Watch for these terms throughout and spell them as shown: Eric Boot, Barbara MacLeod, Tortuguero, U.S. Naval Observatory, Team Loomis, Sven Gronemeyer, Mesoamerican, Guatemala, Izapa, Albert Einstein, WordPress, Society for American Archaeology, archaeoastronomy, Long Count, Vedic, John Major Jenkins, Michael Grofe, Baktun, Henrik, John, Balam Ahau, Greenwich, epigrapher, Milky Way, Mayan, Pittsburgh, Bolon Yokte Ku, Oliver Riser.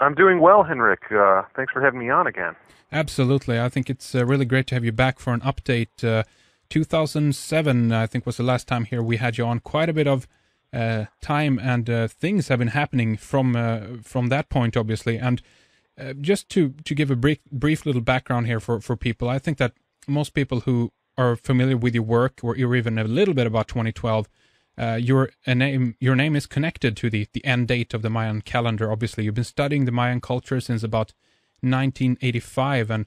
I'm doing well, Henrik. Thanks for having me on again. Absolutely. I think it's really great to have you back for an update. 2007, I think, was the last time here we had you on. Quite a bit of time and things have been happening from that point, obviously. And just to give a brief little background here for people, I think that most people who are familiar with your work, or even a little bit about 2012, your name is connected to the end date of the Mayan calendar. Obviously, you've been studying the Mayan culture since about 1985, and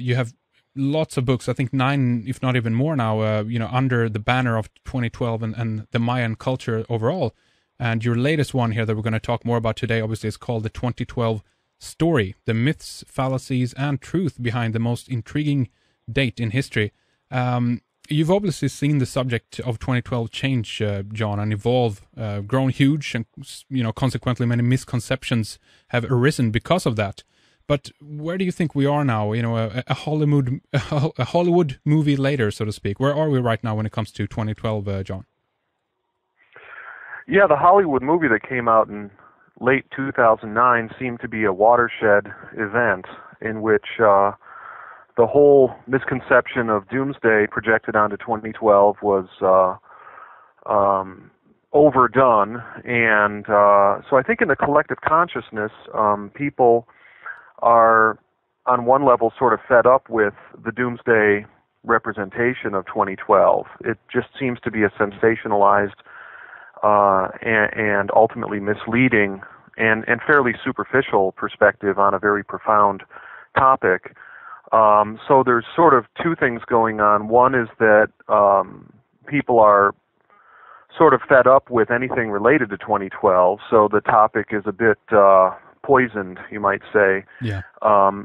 you have lots of books. I think 9, if not even more now, under the banner of 2012 and the Mayan culture overall. And your latest one here that we're going to talk more about today, obviously, is called The 2012 Story: The Myths, Fallacies, and Truth Behind the Most Intriguing Date in History. You've obviously seen the subject of 2012 change, John, and evolve, grown huge, and consequently many misconceptions have arisen because of that. But where do you think we are now? A Hollywood movie later, so to speak. Where are we right now when it comes to 2012, John? Yeah, the Hollywood movie that came out in late 2009 seemed to be a watershed event in which the whole misconception of doomsday projected onto 2012 was overdone. And so I think in the collective consciousness, people are, on one level, sort of fed up with the doomsday representation of 2012. It just seems to be a sensationalized and ultimately misleading and fairly superficial perspective on a very profound topic. So there's sort of two things going on. One is that people are sort of fed up with anything related to 2012, so the topic is a bit poisoned, you might say, yeah,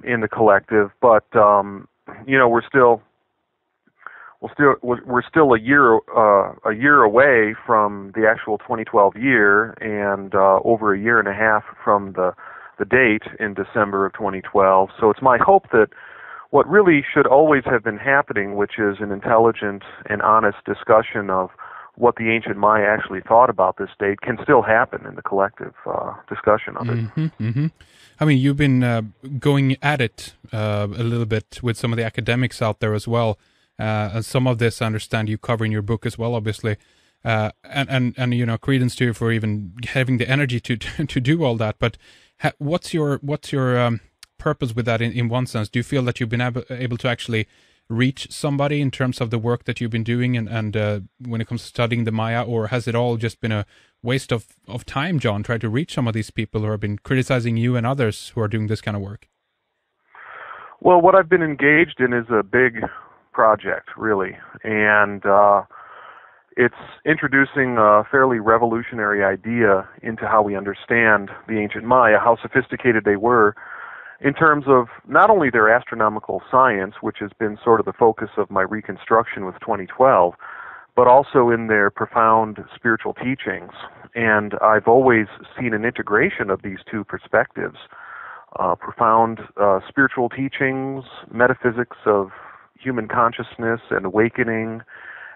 in the collective. But we're still a year away from the actual 2012 year, and over a year and a half from the date in December of 2012. So it's my hope that what really should always have been happening, which is an intelligent and honest discussion of what the ancient Maya actually thought about this date, can still happen in the collective discussion of it. Mm-hmm, mm-hmm. I mean, you've been going at it a little bit with some of the academics out there as well. And some of this, I understand, you cover in your book as well, obviously. And credence to you for even having the energy to do all that. But what's your purpose with that in one sense? Do you feel that you've been able to actually reach somebody in terms of the work that you've been doing and when it comes to studying the Maya, or has it all just been a waste of time, John, trying to reach some of these people who have been criticizing you and others who are doing this kind of work? Well, what I've been engaged in is a big project, really, and it's introducing a fairly revolutionary idea into how we understand the ancient Maya, how sophisticated they were, in terms of not only their astronomical science, which has been sort of the focus of my reconstruction with 2012, but also in their profound spiritual teachings. And I've always seen an integration of these two perspectives, profound spiritual teachings, metaphysics of human consciousness and awakening,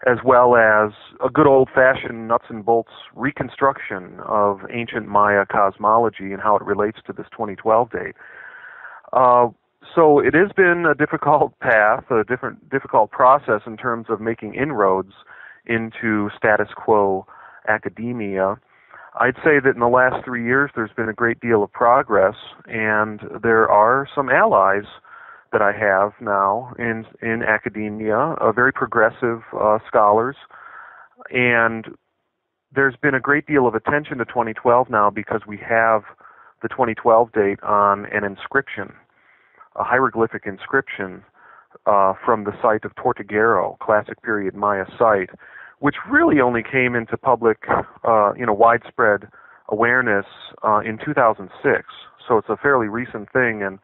as well as a good old-fashioned nuts and bolts reconstruction of ancient Maya cosmology and how it relates to this 2012 date. So it has been a difficult path, difficult process in terms of making inroads into status quo academia. I'd say that in the last 3 years there's been a great deal of progress, and there are some allies that I have now in academia, very progressive scholars, and there's been a great deal of attention to 2012 now because we have the 2012 date on an inscription, a hieroglyphic inscription from the site of Tortuguero, classic period Maya site, which really only came into public, widespread awareness in 2006. So it's a fairly recent thing, and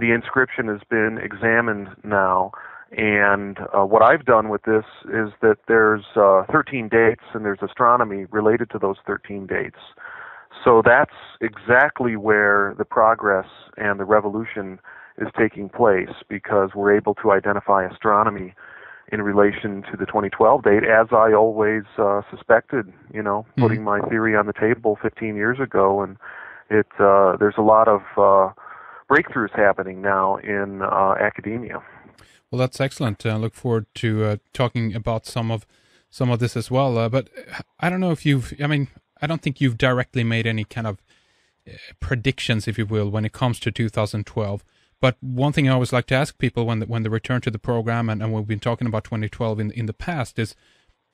the inscription has been examined now. And what I've done with this is that there's 13 dates, and there's astronomy related to those 13 dates. So that's exactly where the progress and the revolution is taking place, because we're able to identify astronomy in relation to the 2012 date, as I always suspected, putting my theory on the table 15 years ago and there's a lot of breakthroughs happening now in academia. Well, that's excellent. I look forward to talking about some of this as well. But I don't know if you've, I mean, I don't think you've directly made any kind of predictions, if you will, when it comes to 2012. But one thing I always like to ask people when they return to the program and we've been talking about 2012 in the past is,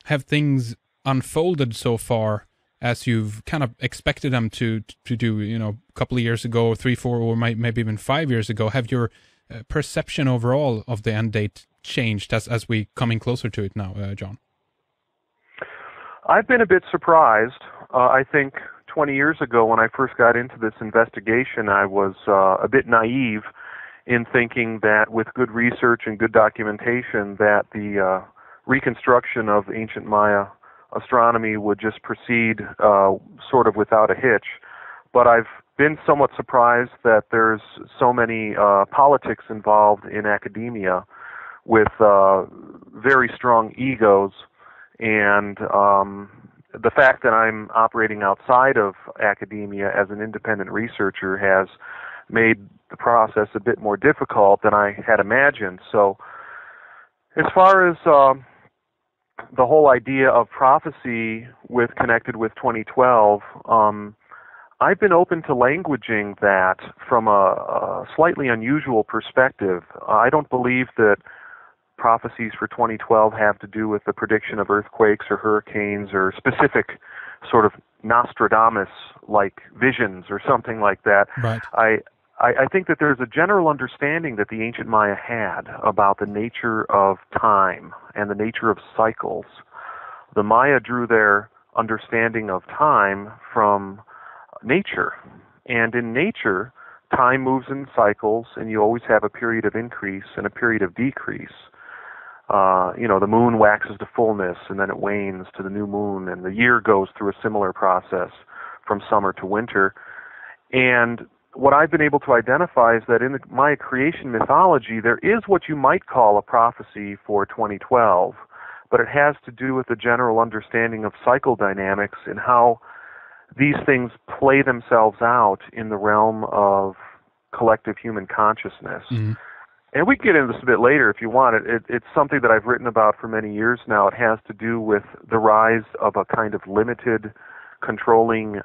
have things unfolded so far as you've kind of expected them to do, you know, a couple of years ago, 3, 4, or maybe even 5 years ago? Have your perception overall of the end date changed as we coming closer to it now, John? I've been a bit surprised. I think 20 years ago when I first got into this investigation, I was a bit naive in thinking that with good research and good documentation that the reconstruction of ancient Maya astronomy would just proceed sort of without a hitch. But I've been somewhat surprised that there's so many politics involved in academia with very strong egos, and the fact that I'm operating outside of academia as an independent researcher has made the process a bit more difficult than I had imagined. So as far as the whole idea of prophecy connected with 2012, I've been open to languaging that from a slightly unusual perspective. I don't believe that prophecies for 2012 have to do with the prediction of earthquakes or hurricanes or specific sort of Nostradamus-like visions or something like that. Right. I think that there's a general understanding that the ancient Maya had about the nature of time and the nature of cycles. The Maya drew their understanding of time from nature. And in nature, time moves in cycles, and you always have a period of increase and a period of decrease. You know, the moon waxes to fullness, and then it wanes to the new moon, and the year goes through a similar process from summer to winter. And what I've been able to identify is that in the Maya creation mythology, there is what you might call a prophecy for 2012, but it has to do with the general understanding of cycle dynamics and how these things play themselves out in the realm of collective human consciousness. Mm-hmm. And we can get into this a bit later if you want. It's something that I've written about for many years now. It has to do with the rise of a kind of limited, controlling,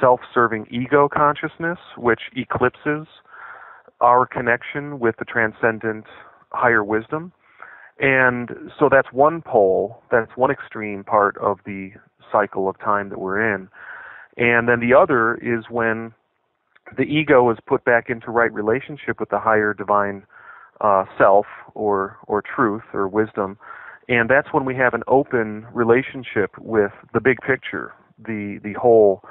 self-serving ego consciousness, which eclipses our connection with the transcendent higher wisdom. And so that's one pole, that's one extreme part of the cycle of time that we're in. And then the other is when the ego is put back into right relationship with the higher divine self or truth or wisdom. And that's when we have an open relationship with the big picture, the whole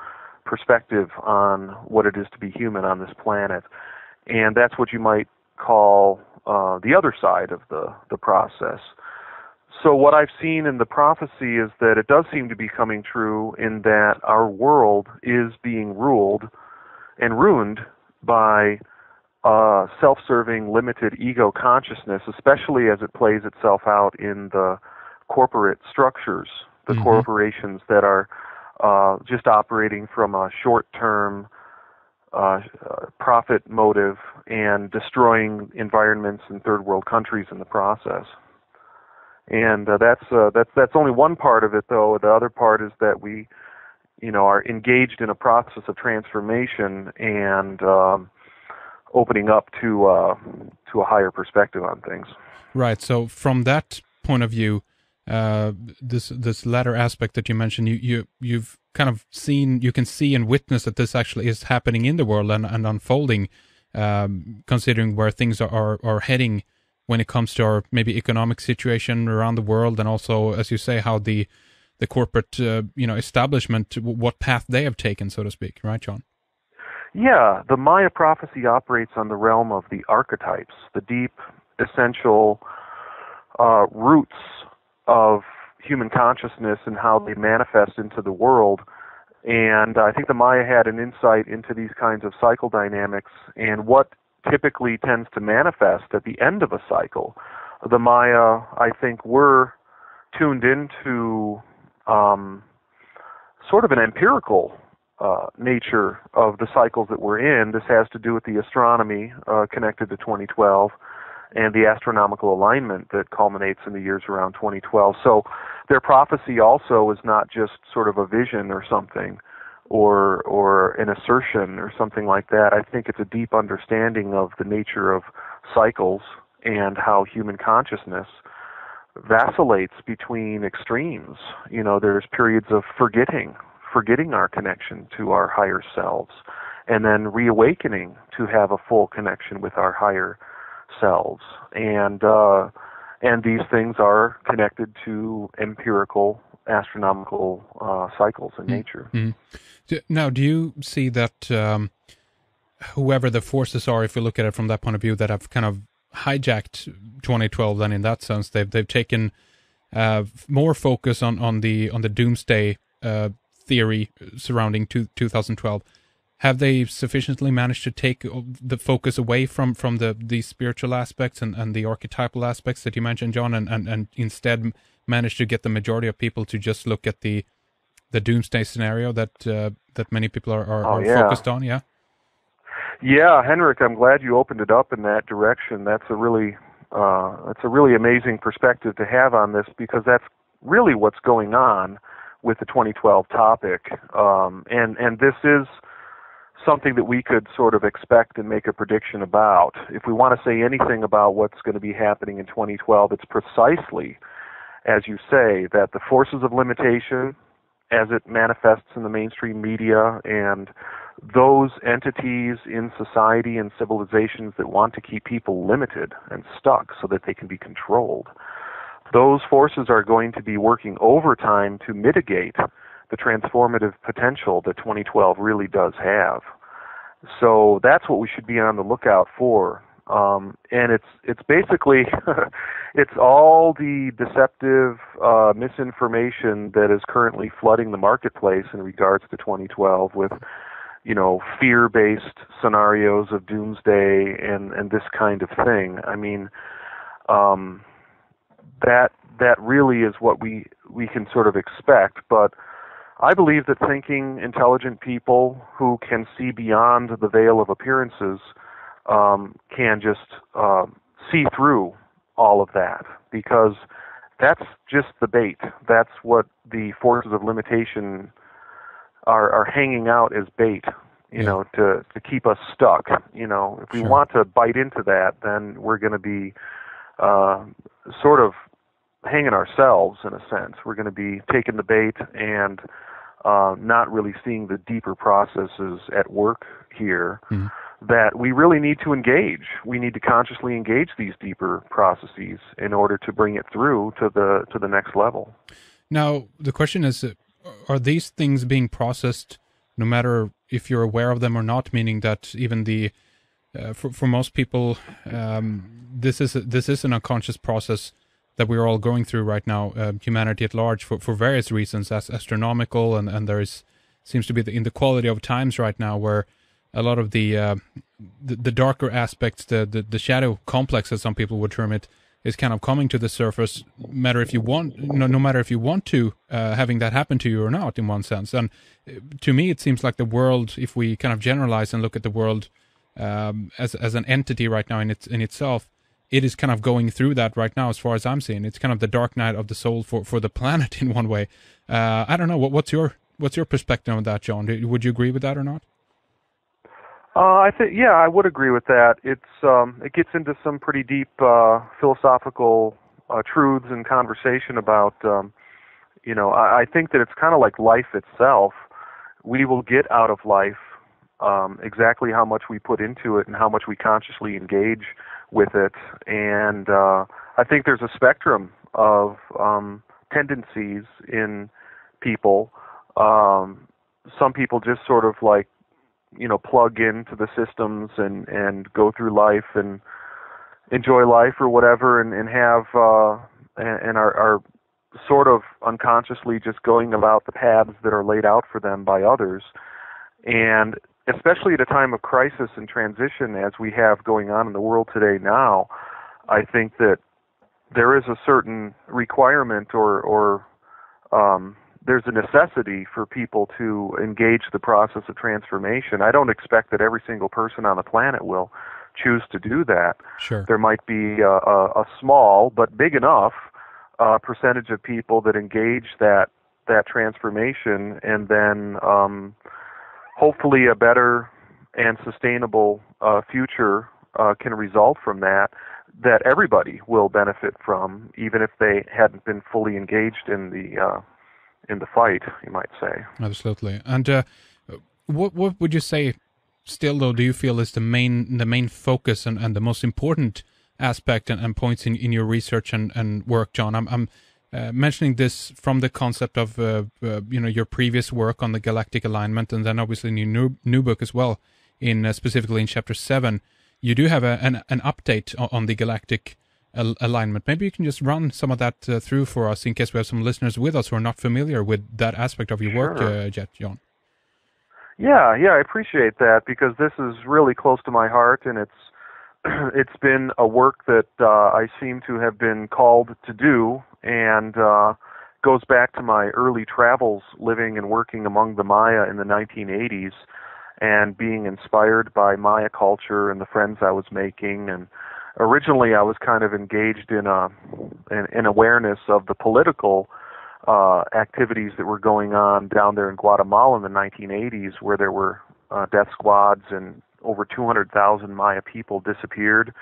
perspective on what it is to be human on this planet. And that's what you might call the other side of the process. So what I've seen in the prophecy is that it does seem to be coming true in that our world is being ruled and ruined by self-serving, limited ego consciousness, especially as it plays itself out in the corporate structures, the mm-hmm. corporations that are just operating from a short-term profit motive and destroying environments in third-world countries in the process. And that's only one part of it, though. The other part is that we, you know, are engaged in a process of transformation and opening up to a higher perspective on things. Right. So from that point of view, this latter aspect that you mentioned, you've kind of seen, you can see and witness that this actually is happening in the world and unfolding, considering where things are heading when it comes to our maybe economic situation around the world, and also, as you say, how the corporate establishment, what path they have taken, so to speak, right, John? Yeah, the Maya prophecy operates on the realm of the archetypes, the deep, essential roots of human consciousness and how they manifest into the world. And I think the Maya had an insight into these kinds of cycle dynamics and what typically tends to manifest at the end of a cycle. The Maya, I think, were tuned into sort of an empirical nature of the cycles that we're in. This has to do with the astronomy connected to 2012 and the astronomical alignment that culminates in the years around 2012. So their prophecy also is not just sort of a vision or something or an assertion or something like that. I think it's a deep understanding of the nature of cycles and how human consciousness vacillates between extremes. You know, there's periods of forgetting our connection to our higher selves, and then reawakening to have a full connection with our higher selves. And these things are connected to empirical astronomical cycles in nature. Mm-hmm. Now, do you see that whoever the forces are, if you look at it from that point of view, that have kind of hijacked 2012, then in that sense, they've taken more focus on the doomsday theory surrounding 2012. Have they sufficiently managed to take the focus away from the spiritual aspects and the archetypal aspects that you mentioned, John, and instead managed to get the majority of people to just look at the doomsday scenario that many people are focused on? Yeah. Yeah, Henrik, I'm glad you opened it up in that direction. That's a really amazing perspective to have on this, because that's really what's going on with the 2012 topic. And this is something that we could sort of expect and make a prediction about. If we want to say anything about what's going to be happening in 2012, it's precisely, as you say, that the forces of limitation, as it manifests in the mainstream media, and those entities in society and civilizations that want to keep people limited and stuck so that they can be controlled, those forces are going to be working overtime to mitigate the transformative potential that 2012 really does have. So that's what we should be on the lookout for. And it's basically, it's all the deceptive misinformation that is currently flooding the marketplace in regards to 2012 with, you know, fear-based scenarios of doomsday and this kind of thing. I mean, that really is what we can sort of expect, but I believe that thinking, intelligent people who can see beyond the veil of appearances can just see through all of that, because that's just the bait. That's what the forces of limitation are hanging out as bait, you know, to keep us stuck. You know, if we want to bite into that, then we're going to be sort of hanging ourselves in a sense. We're going to be taking the bait and not really seeing the deeper processes at work here that we really need to engage. We need to consciously engage these deeper processes in order to bring it through to the next level. Now, the question is, are these things being processed no matter if you're aware of them or not? Meaning that even the for most people, this is an unconscious process that we're all going through right now, humanity at large, for various reasons, as astronomical, and there seems to be the inequality of times right now, where a lot of the darker aspects, the shadow complex, as some people would term it, is kind of coming to the surface, no matter if you want to, having that happen to you or not, in one sense. And to me, it seems like the world, if we kind of generalize and look at the world as an entity right now in itself. It is kind of going through that right now, as far as I'm seeing. It's kind of the dark night of the soul for the planet in one way. I don't know. What's your perspective on that, John? Would you agree with that or not? I would agree with that. It's it gets into some pretty deep philosophical truths and conversation about I think that it's kind of like life itself. We will get out of life exactly how much we put into it and how much we consciously engage with it, and I think there's a spectrum of tendencies in people. Some people just sort of like, you know, plug into the systems and go through life and enjoy life or whatever, and are sort of unconsciously just going about the paths that are laid out for them by others, and especially at a time of crisis and transition as we have going on in the world today now, I think that there is a certain requirement or there's a necessity for people to engage the process of transformation. I don't expect that every single person on the planet will choose to do that. Sure. There might be a small but big enough percentage of people that engage that transformation, and then hopefully a better and sustainable future can result from that everybody will benefit from, even if they hadn't been fully engaged in the fight, you might say. Absolutely. And what would you say still, though, do you feel is the main focus and the most important aspect and points in your research and work, John? I'm mentioning this from the concept of your previous work on the galactic alignment, and then obviously in your new book as well, in specifically in Chapter 7, you do have an update on the galactic alignment. Maybe you can just run some of that through for us in case we have some listeners with us who are not familiar with that aspect of your work, John. Yeah, I appreciate that, because this is really close to my heart, and it's been a work that I seem to have been called to do, and goes back to my early travels living and working among the Maya in the 1980s, and being inspired by Maya culture and the friends I was making. And originally I was kind of engaged in an awareness of the political activities that were going on down there in Guatemala in the 1980s, where there were death squads and over 200,000 Maya people disappeared,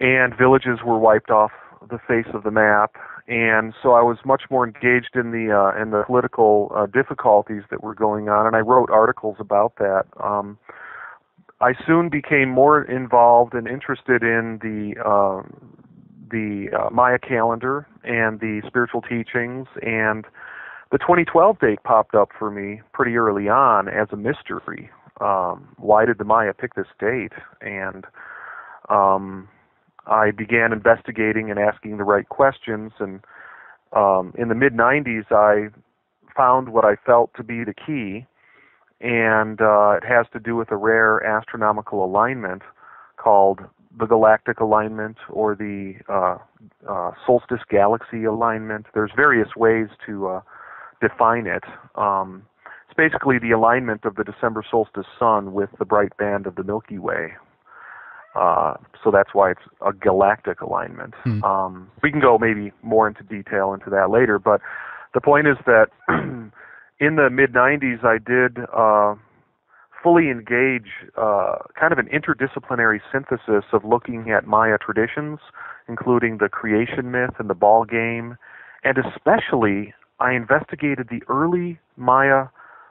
and villages were wiped off the face of the map. And so I was much more engaged in the political difficulties that were going on, and I wrote articles about that. I soon became more involved and interested in the Maya calendar and the spiritual teachings, and the 2012 date popped up for me pretty early on as a mystery. Why did the Maya pick this date? And I began investigating and asking the right questions, and in the mid-90s I found what I felt to be the key, and it has to do with a rare astronomical alignment called the galactic alignment, or the solstice galaxy alignment. There's various ways to define it. It's basically the alignment of the December solstice sun with the bright band of the Milky Way. So that's why it's a galactic alignment. We can go maybe more into detail into that later, but the point is that in the mid-90s I did fully engage kind of an interdisciplinary synthesis of looking at Maya traditions, including the creation myth and the ball game, and especially I investigated the early Maya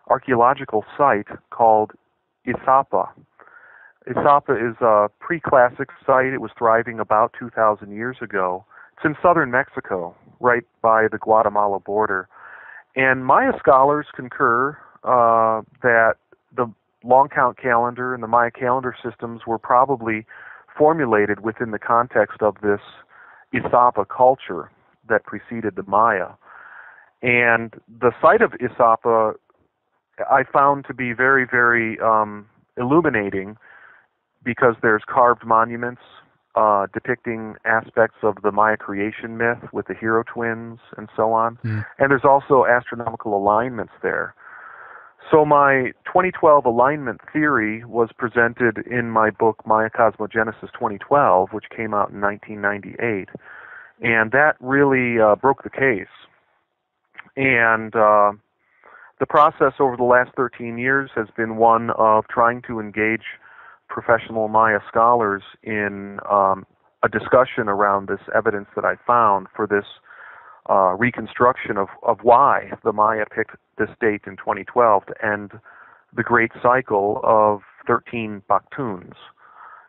archaeological site called Izapa. Izapa is a pre-classic site. It was thriving about 2,000 years ago. It's in southern Mexico, right by the Guatemala border. And Maya scholars concur that the Long Count calendar and the Maya calendar systems were probably formulated within the context of this Izapa culture that preceded the Maya. And the site of Izapa I found to be very, very illuminating, because there's carved monuments depicting aspects of the Maya creation myth with the hero twins and so on. And there's also astronomical alignments there. So my 2012 alignment theory was presented in my book, Maya Cosmogenesis 2012, which came out in 1998. And that really broke the case. And the process over the last 13 years has been one of trying to engage professional Maya scholars in a discussion around this evidence that I found for this reconstruction of why the Maya picked this date in 2012 to end the great cycle of 13 Baktuns.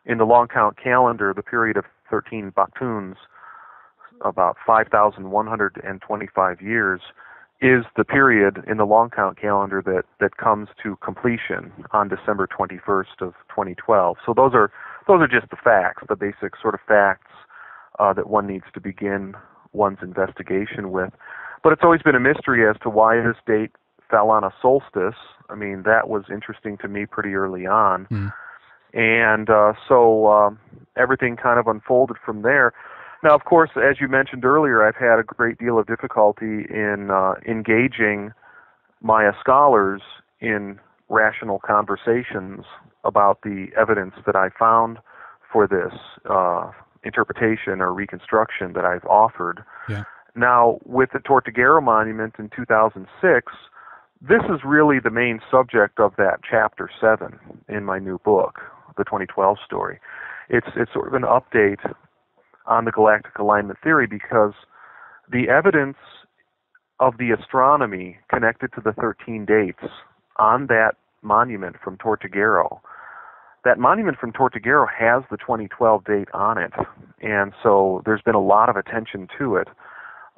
In the Long Count calendar, the period of 13 Baktuns, about 5,125 years, is the period in the Long Count calendar that comes to completion on December 21st of 2012. So those are just the facts, the basic sort of facts that one needs to begin one's investigation with. But it's always been a mystery as to why this date fell on a solstice. I mean, that was interesting to me pretty early on. And so everything kind of unfolded from there. Now, of course, as you mentioned earlier, I've had a great deal of difficulty in engaging Maya scholars in rational conversations about the evidence that I found for this interpretation or reconstruction that I've offered. Yeah. Now, with the Tortuguero monument in 2006, this is really the main subject of that Chapter 7 in my new book, the 2012 story. It's sort of an update on the galactic alignment theory because the evidence of the astronomy connected to the 13 dates on that monument from Tortuguero. That monument from Tortuguero has the 2012 date on it, and so there's been a lot of attention to it.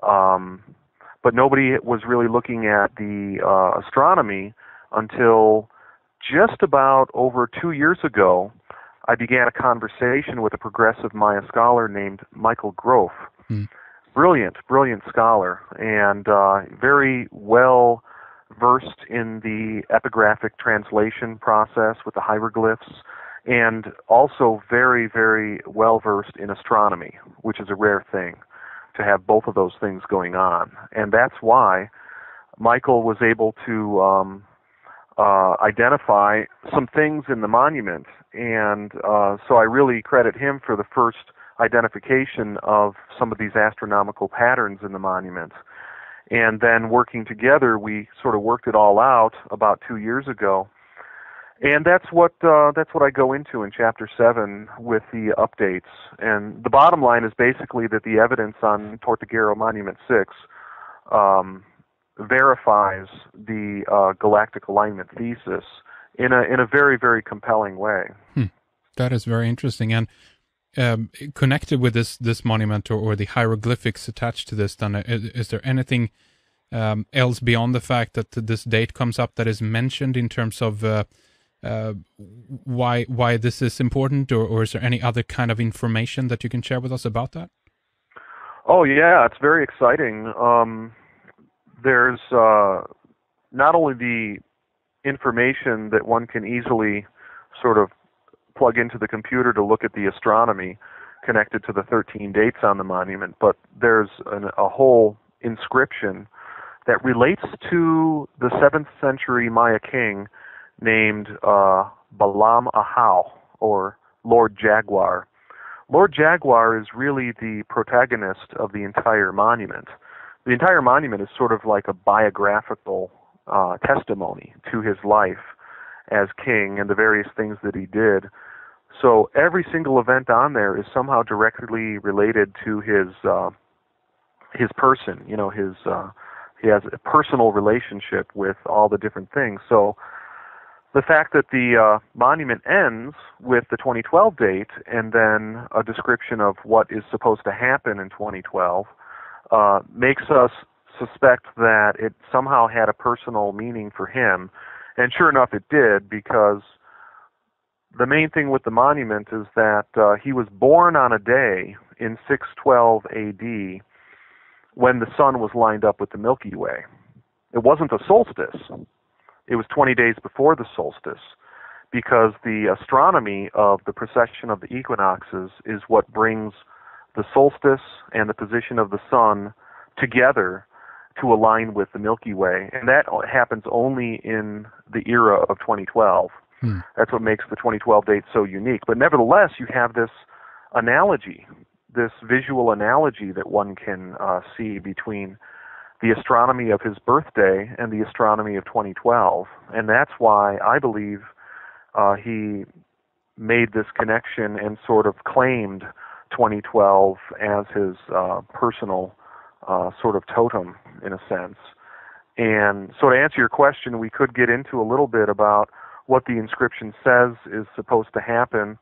But nobody was really looking at the astronomy until just about over 2 years ago. I began a conversation with a progressive Maya scholar named Michael Grofe. Brilliant scholar, and very well versed in the epigraphic translation process with the hieroglyphs, and also very, very well versed in astronomy, which is a rare thing to have both of those things going on. And that's why Michael was able to identify some things in the monument, and so I really credit him for the first identification of some of these astronomical patterns in the monument. And then working together, we sort of worked it all out about 2 years ago, and that's what I go into in Chapter 7 with the updates. And the bottom line is basically that the evidence on Tortuguero Monument 6 verifies the galactic alignment thesis in a very, very compelling way. That is very interesting. And connected with this monument or the hieroglyphics attached to this, then is there anything else beyond the fact that this date comes up that is mentioned in terms of why this is important, or is there any other kind of information that you can share with us about that? Oh yeah, it's very exciting. There's not only the information that one can easily sort of plug into the computer to look at the astronomy connected to the 13 dates on the monument, but there's a whole inscription that relates to the 7th century Maya king named Balam Ahau, or Lord Jaguar. Lord Jaguar is really the protagonist of the entire monument. The entire monument is sort of like a biographical testimony to his life as king and the various things that he did. So every single event on there is somehow directly related to his person. You know, he has a personal relationship with all the different things. So the fact that the monument ends with the 2012 date and then a description of what is supposed to happen in 2012 makes us suspect that it somehow had a personal meaning for him. And sure enough, it did, because the main thing with the monument is that he was born on a day in 612 AD when the sun was lined up with the Milky Way. It wasn't a solstice. It was 20 days before the solstice, because the astronomy of the precession of the equinoxes is what brings the solstice and the position of the sun together to align with the Milky Way, and that happens only in the era of 2012. That's what makes the 2012 date so unique. But nevertheless, you have this analogy, this visual analogy that one can see between the astronomy of his birthday and the astronomy of 2012, and that's why I believe he made this connection and sort of claimed 2012 as his personal sort of totem, in a sense. And so to answer your question, we could get into a little bit about what the inscription says is supposed to happen.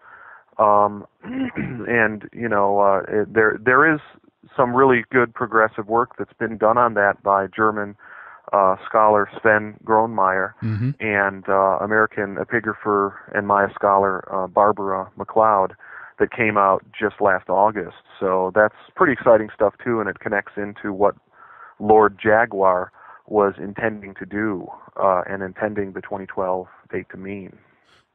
And, you know, there is some really good progressive work that's been done on that by German scholar Sven Gronemeyer and American epigrapher and Maya scholar Barbara MacLeod, that came out just last August. So that's pretty exciting stuff too, and it connects into what Lord Jaguar was intending to do and intending the 2012 date to mean.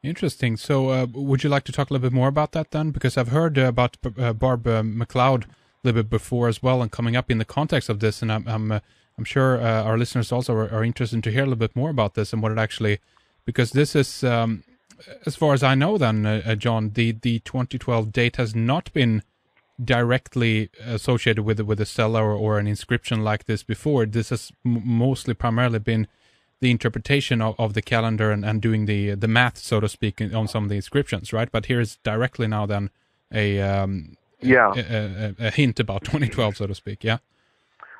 Interesting. So would you like to talk a little bit more about that then? Because I've heard about Barb MacLeod little bit before as well, and coming up in the context of this. And I'm sure our listeners also are interested to hear a little bit more about this and what it actually, because this is, as far as I know then, John, the 2012 date has not been directly associated with a cellar or an inscription like this before. This has mostly primarily been the interpretation of the calendar and doing the math, so to speak, on some of the inscriptions, right? But here is directly now then a hint about 2012, so to speak, yeah?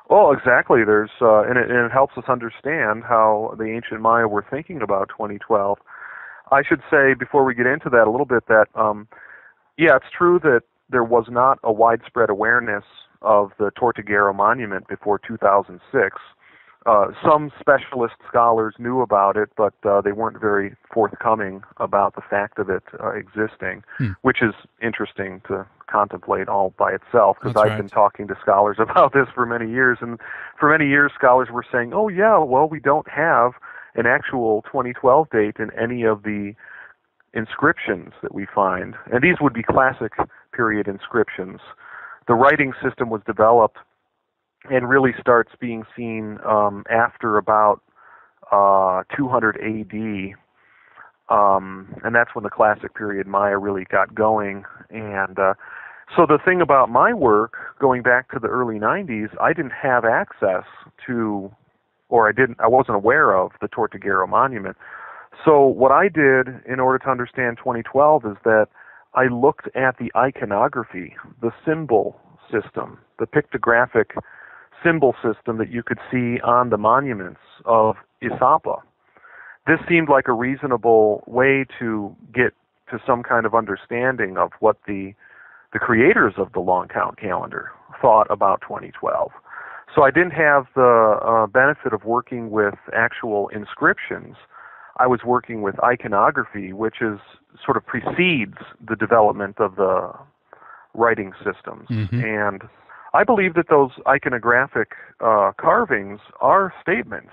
Oh, exactly. There's and it helps us understand how the ancient Maya were thinking about 2012. I should say, before we get into that a little bit, that, yeah, it's true that there was not a widespread awareness of the Tortuguero monument before 2006. Some specialist scholars knew about it, but they weren't very forthcoming about the fact of it existing, which is interesting to contemplate all by itself, because I've been talking to scholars about this for many years, and for many years scholars were saying, oh yeah, well, we don't have an actual 2012 date in any of the inscriptions that we find. And these would be classic period inscriptions. The writing system was developed and really starts being seen after about 200 AD, and that's when the classic period Maya really got going. And so the thing about my work, going back to the early 90s, I didn't have access to, or I wasn't aware of the Tortuguero monument. So what I did in order to understand 2012 is that I looked at the iconography, the symbol system, the pictographic symbol system that you could see on the monuments of Izapa. This seemed like a reasonable way to get to some kind of understanding of what the creators of the Long Count calendar thought about 2012. So I didn't have the benefit of working with actual inscriptions. I was working with iconography, which is sort of precedes the development of the writing systems. And I believe that those iconographic carvings are statements.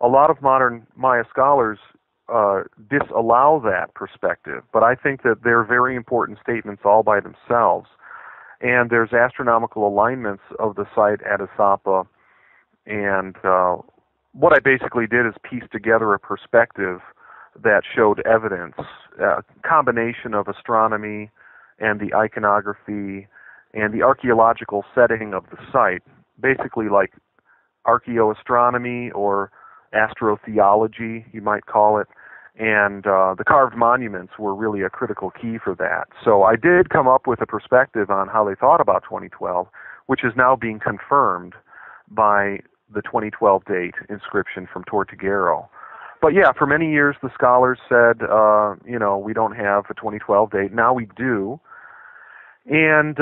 A lot of modern Maya scholars disallow that perspective, but I think that they're very important statements all by themselves. And there's astronomical alignments of the site at Izapa, and what I basically did is piece together a perspective that showed evidence, a combination of astronomy and the iconography and the archaeological setting of the site, basically like archaeoastronomy or astrotheology, you might call it, and the carved monuments were really a critical key for that. So I did come up with a perspective on how they thought about 2012, which is now being confirmed by the 2012 date inscription from Tortuguero. But yeah, for many years the scholars said, you know, we don't have a 2012 date. Now we do. And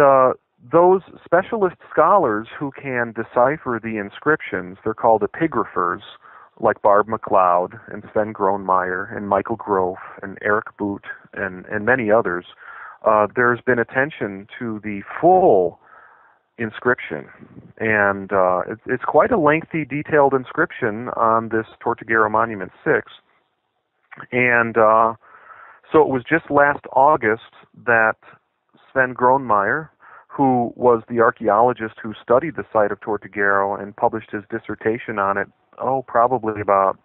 those specialist scholars who can decipher the inscriptions, they're called epigraphers, like Barbara MacLeod and Sven Gronemeyer and Michael Grofe and Eric Boot and many others. There's been attention to the full inscription, and it's quite a lengthy, detailed inscription on this Tortuguero Monument 6. And so it was just last August that Sven Gronemeyer, who was the archaeologist who studied the site of Tortuguero and published his dissertation on it, probably about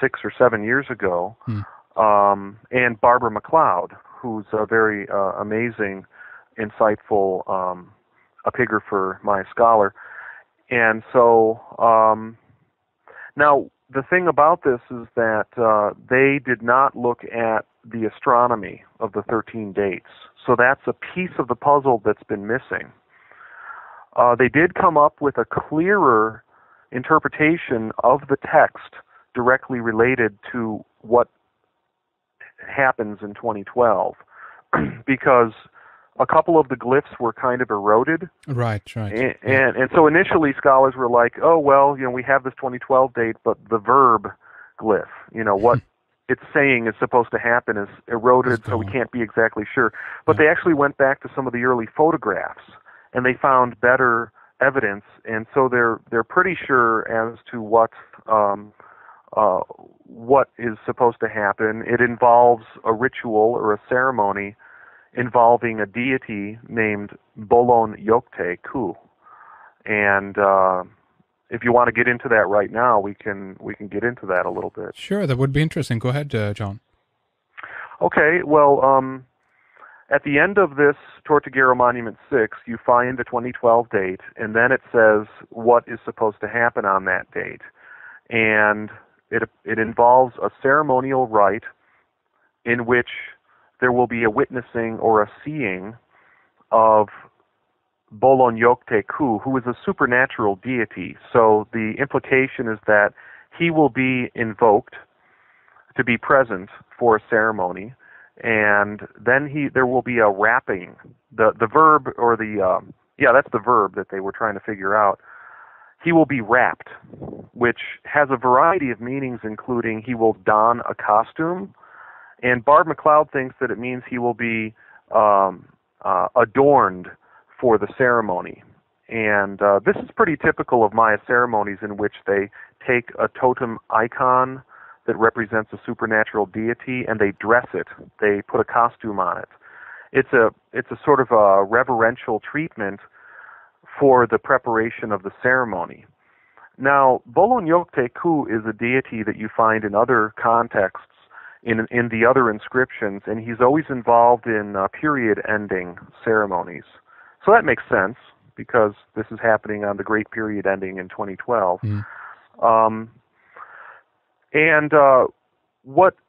6 or 7 years ago, and Barbara MacLeod, who's a very amazing, insightful epigrapher, Maya scholar. And so now the thing about this is that they did not look at the astronomy of the 13 dates. So that's a piece of the puzzle that's been missing. They did come up with a clearer interpretation of the text directly related to what happens in 2012, because a couple of the glyphs were kind of eroded. Right. And so initially scholars were like, oh, well, you know, we have this 2012 date, but the verb glyph, you know, what it's saying is supposed to happen is eroded, so we can't be exactly sure. But they actually went back to some of the early photographs, and they found better evidence, and so they're pretty sure as to what is supposed to happen. It involves a ritual or a ceremony involving a deity named Bolon Yokte Ku. And if you want to get into that right now, we can get into that a little bit. Sure, that would be interesting. Go ahead, John. Okay, well, at the end of this Tortuguero Monument 6, you find the 2012 date, and then it says what is supposed to happen on that date. And it involves a ceremonial rite in which there will be a witnessing or a seeing of Bolon Yokte Ku, who is a supernatural deity. So the implication is that he will be invoked to be present for a ceremony, and then there will be a wrapping. The verb, or the that's the verb that they were trying to figure out. He will be wrapped, which has a variety of meanings, including he will don a costume, and Barb MacLeod thinks that it means he will be adorned for the ceremony. And this is pretty typical of Maya ceremonies, in which they take a totem icon that represents a supernatural deity, and they dress it. They put a costume on it. It's a sort of a reverential treatment for the preparation of the ceremony. Now, Bolon Yokte Ku is a deity that you find in other contexts, in the other inscriptions, and he's always involved in period-ending ceremonies. So that makes sense, because this is happening on the Great Period Ending in 2012. Mm.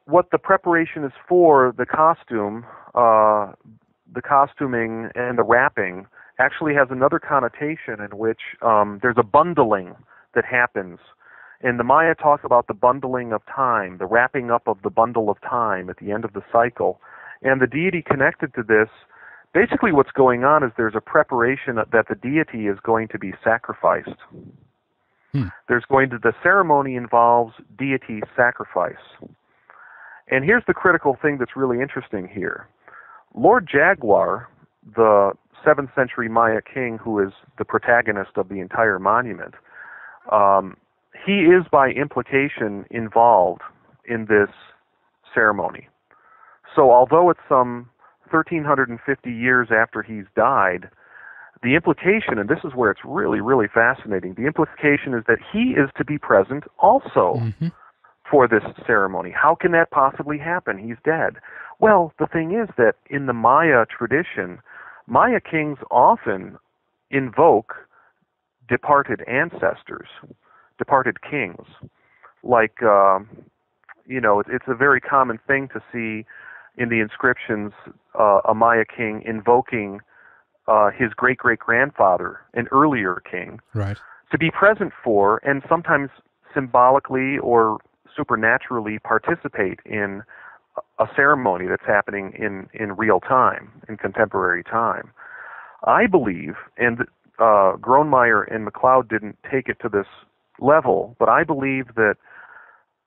What the preparation is for, the costuming and the wrapping, actually has another connotation, in which there's a bundling that happens. And the Maya talk about the bundling of time, the wrapping up of the bundle of time at the end of the cycle. And the deity connected to this, basically what's going on is there's a preparation that the deity is going to be sacrificed. Hmm. The ceremony involves deity sacrifice. And here's the critical thing that's really interesting here. Lord Jaguar, the 7th century Maya king who is the protagonist of the entire monument, he is by implication involved in this ceremony. So although it's some 1,350 years after he's died, the implication, and this is where it's really, really fascinating, the implication is that he is to be present also mm-hmm. for this ceremony. How can that possibly happen? He's dead. Well, the thing is that in the Maya tradition, Maya kings often invoke departed ancestors, departed kings. Like, it's a very common thing to see in the inscriptions a Maya king invoking his great-great-grandfather, an earlier king, right, to be present for, and sometimes symbolically or supernaturally participate in a ceremony that's happening in real time, in contemporary time. I believe, and Gronemeyer and MacLeod didn't take it to this level, but I believe that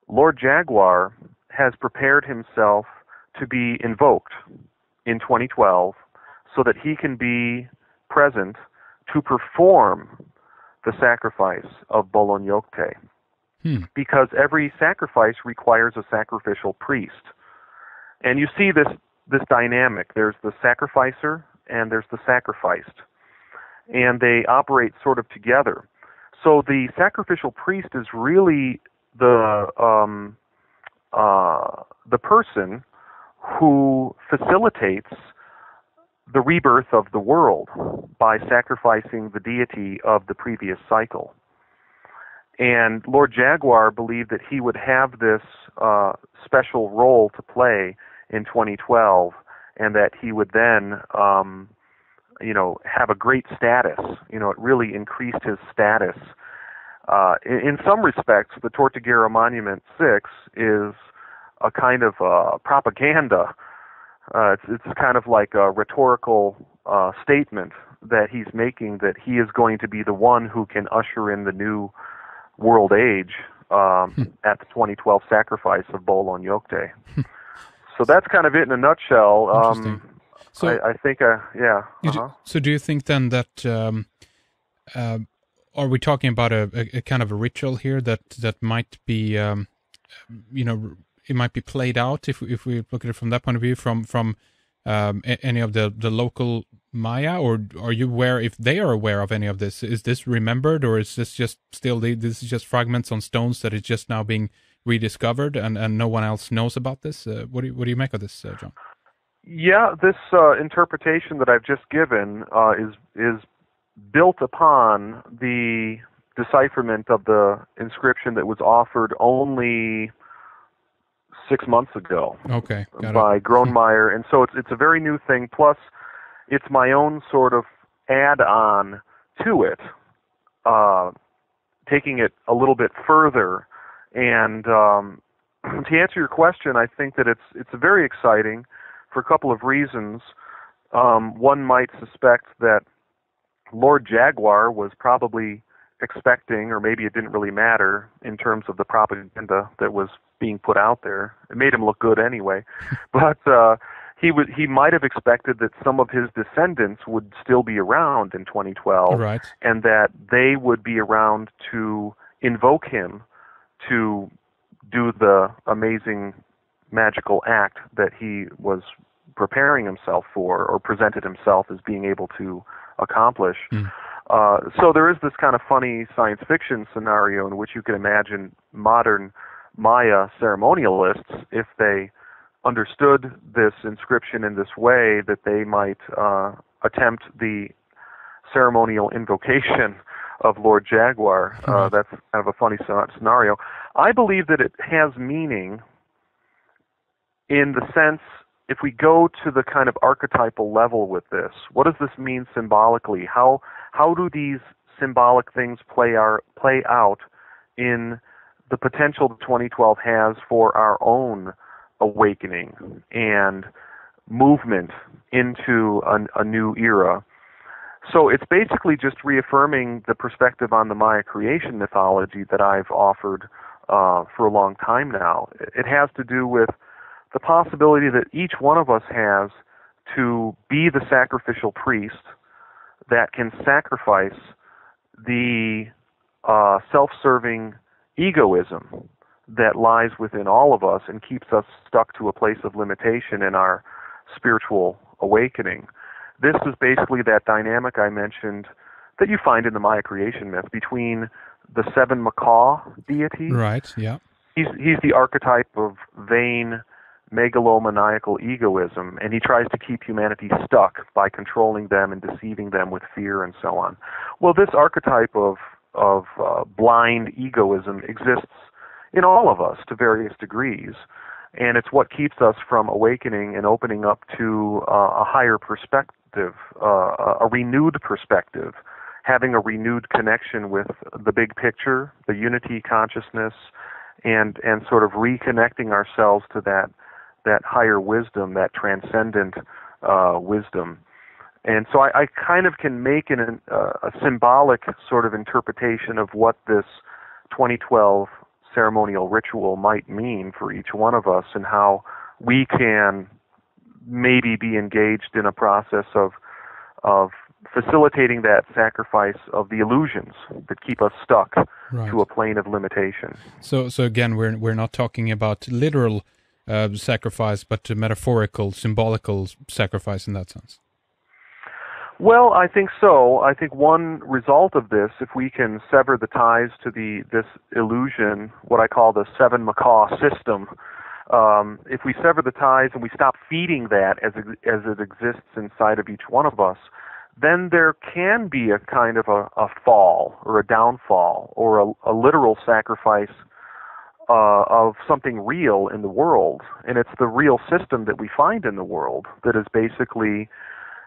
Lord Jaguar has prepared himself to be invoked in 2012, so that he can be present to perform the sacrifice of Bolon Yokte. Hmm. Because every sacrifice requires a sacrificial priest. And you see this dynamic. There's the sacrificer and there's the sacrificed. And they operate sort of together. So the sacrificial priest is really the person who facilitates the rebirth of the world by sacrificing the deity of the previous cycle. And Lord Jaguar believed that he would have this special role to play in 2012, and that he would then, have a great status. It really increased his status. In some respects, the Tortuguero Monument 6 is a kind of propaganda. It's kind of like a rhetorical statement that he's making, that he is going to be the one who can usher in the new world age at the 2012 sacrifice of Bolon Yokte. So that's kind of it in a nutshell. So I think, yeah. Uh-huh. So do you think then that, are we talking about a kind of a ritual here that might be, it might be played out, if we look at it from that point of view, from any of the local Maya, or are you aware if they are aware of any of this? Is this remembered, or is this just still this is just fragments on stones that is just now being rediscovered, and no one else knows about this? What do you make of this, John? Yeah, this interpretation that I've just given is built upon the decipherment of the inscription that was offered only 6 months ago. Okay, got by it. Gronemeyer, and so it's a very new thing. Plus, it's my own sort of add-on to it, taking it a little bit further. And to answer your question, I think that it's very exciting for a couple of reasons. One might suspect that Lord Jaguar was probably expecting, or maybe it didn't really matter in terms of the propaganda that was being put out there. It made him look good anyway. But he might have expected that some of his descendants would still be around in 2012, right, and that they would be around to invoke him to do the amazing magical act that he was preparing himself for, or presented himself as being able to accomplish. Mm. So there is this kind of funny science fiction scenario in which you can imagine modern Maya ceremonialists, if they understood this inscription in this way, that they might attempt the ceremonial invocation of Lord Jaguar. That's kind of a funny scenario. I believe that it has meaning in the sense, if we go to the kind of archetypal level with this, what does this mean symbolically? How do these symbolic things play out in the potential that 2012 has for our own awakening and movement into a new era? So it's basically just reaffirming the perspective on the Maya creation mythology that I've offered for a long time now. It has to do with the possibility that each one of us has to be the sacrificial priest that can sacrifice the self-serving egoism that lies within all of us and keeps us stuck to a place of limitation in our spiritual awakening. This is basically that dynamic I mentioned that you find in the Maya creation myth between the seven macaw deities. Right, yeah. He's the archetype of vain, megalomaniacal egoism, and he tries to keep humanity stuck by controlling them and deceiving them with fear and so on. Well, this archetype of blind egoism exists in all of us to various degrees, and it's what keeps us from awakening and opening up to a higher perspective, a renewed perspective, having a renewed connection with the big picture, the unity consciousness, and sort of reconnecting ourselves to that higher wisdom, that transcendent wisdom. And so I kind of can make a symbolic sort of interpretation of what this 2012 ceremonial ritual might mean for each one of us, and how we can maybe be engaged in a process of facilitating that sacrifice of the illusions that keep us stuck, right, to a plane of limitation. So again, we're not talking about literal sacrifice, but metaphorical, symbolical sacrifice in that sense. Well, I think so. I think one result of this, if we can sever the ties to this illusion, what I call the seven macaw system, if we sever the ties and we stop feeding that as it exists inside of each one of us, then there can be a kind of a fall or a downfall or a literal sacrifice of something real in the world. And it's the real system that we find in the world that is basically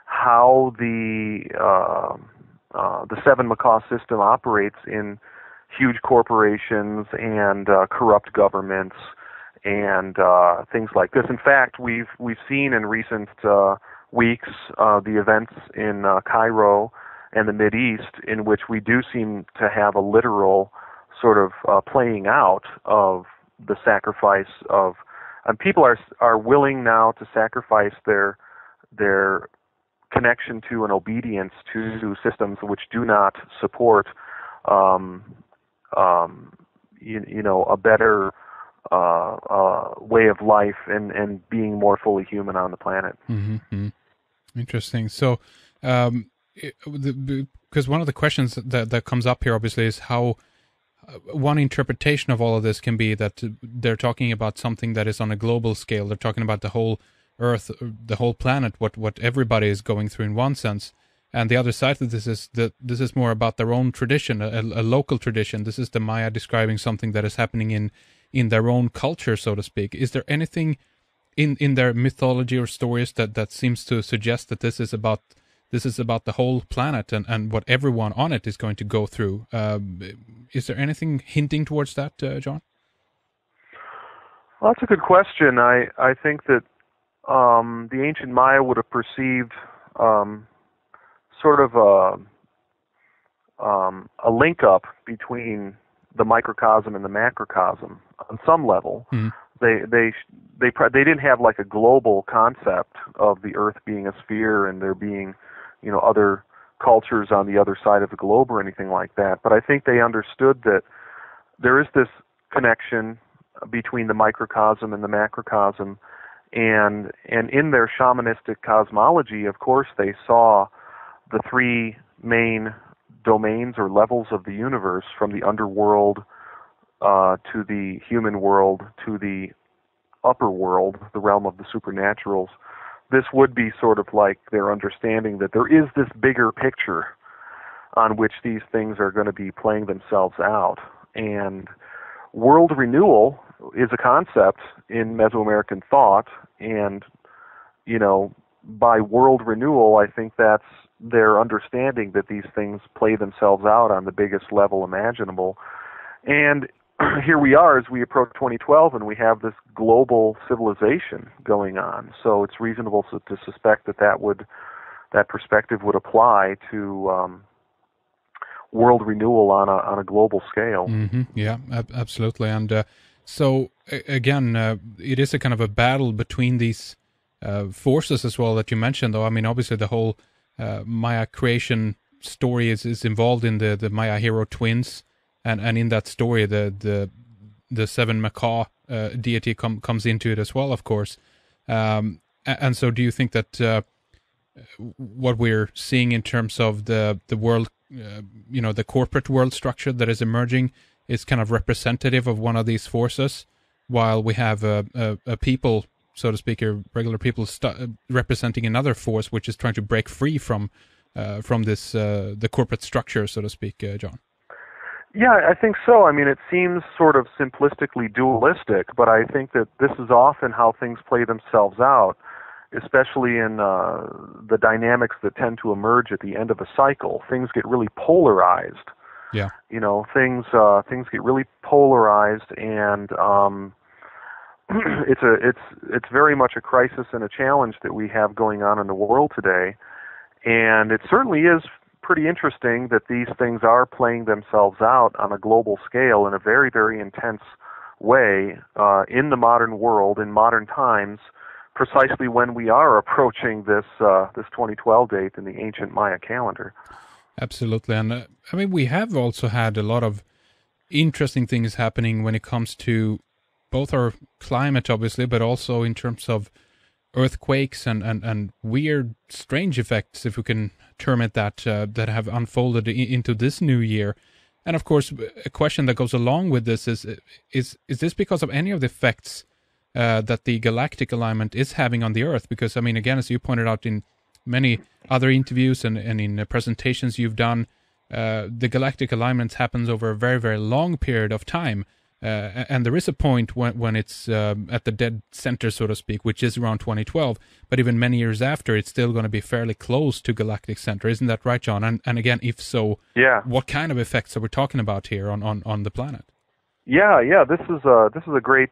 how the seven macaw system operates in huge corporations and corrupt governments and things like this. In fact, we've seen in recent weeks the events in Cairo and the Mideast, in which we do seem to have a literal sort of playing out of the sacrifice of, and people are willing now to sacrifice their connection to and obedience to systems which do not support, a better way of life and being more fully human on the planet. Mm-hmm. Interesting. So, because one of the questions that comes up here, obviously, is how one interpretation of all of this can be that they're talking about something that is on a global scale. They're talking about the whole Earth, the whole planet, what everybody is going through in one sense. And the other side of this is that this is more about their own tradition, a local tradition. This is the Maya describing something that is happening in their own culture, so to speak. Is there anything in their mythology or stories that seems to suggest that this is about the whole planet and what everyone on it is going to go through? Is there anything hinting towards that, John? Well, that's a good question. I think that the ancient Maya would have perceived sort of a link up between the microcosm and the macrocosm on some level. Mm-hmm. They didn't have like a global concept of the Earth being a sphere and there being, you know, other cultures on the other side of the globe or anything like that. But I think they understood that there is this connection between the microcosm and the macrocosm, and in their shamanistic cosmology, of course, they saw the three main domains or levels of the universe, from the underworld to the human world to the upper world, the realm of the supernaturals. This would be sort of like their understanding that there is this bigger picture on which these things are going to be playing themselves out. And world renewal is a concept in Mesoamerican thought, and, you know, by world renewal, I think that's their understanding that these things play themselves out on the biggest level imaginable. And here we are as we approach 2012, and we have this global civilization going on. So it's reasonable to suspect that perspective would apply to world renewal on a global scale. Mm-hmm. Yeah, absolutely. And so again, it is a kind of a battle between these forces as well that you mentioned, though. I mean, obviously the whole Maya creation story is involved in the Maya hero twins, and in that story the seven macaw deity comes into it as well, of course. And so, do you think that what we're seeing in terms of the world, you know, the corporate world structure that is emerging, is kind of representative of one of these forces, while we have a people, so to speak, or regular people representing another force, which is trying to break free from this the corporate structure, so to speak, John? Yeah, I think so. I mean, it seems sort of simplistically dualistic, but I think that this is often how things play themselves out, especially in the dynamics that tend to emerge at the end of a cycle. Things get really polarized. Yeah. You know, things get really polarized, and it's very much a crisis and a challenge that we have going on in the world today. And it certainly is pretty interesting that these things are playing themselves out on a global scale in a very, very intense way in the modern world, in modern times, precisely when we are approaching this 2012 date in the ancient Maya calendar. Absolutely. And I mean, we have also had a lot of interesting things happening when it comes to both our climate, obviously, but also in terms of earthquakes and weird, strange effects, if we can term it that, that have unfolded into this new year. And of course, a question that goes along with this is this because of any of the effects that the galactic alignment is having on the Earth? Because, I mean, again, as you pointed out in many other interviews and in presentations you've done, the galactic alignment happens over a very, very long period of time. And there is a point when it's at the dead center, so to speak, which is around 2012. But even many years after, it's still going to be fairly close to galactic center. Isn't that right, John? And again, if so, yeah, what kind of effects are we talking about here on the planet? Yeah. This is a great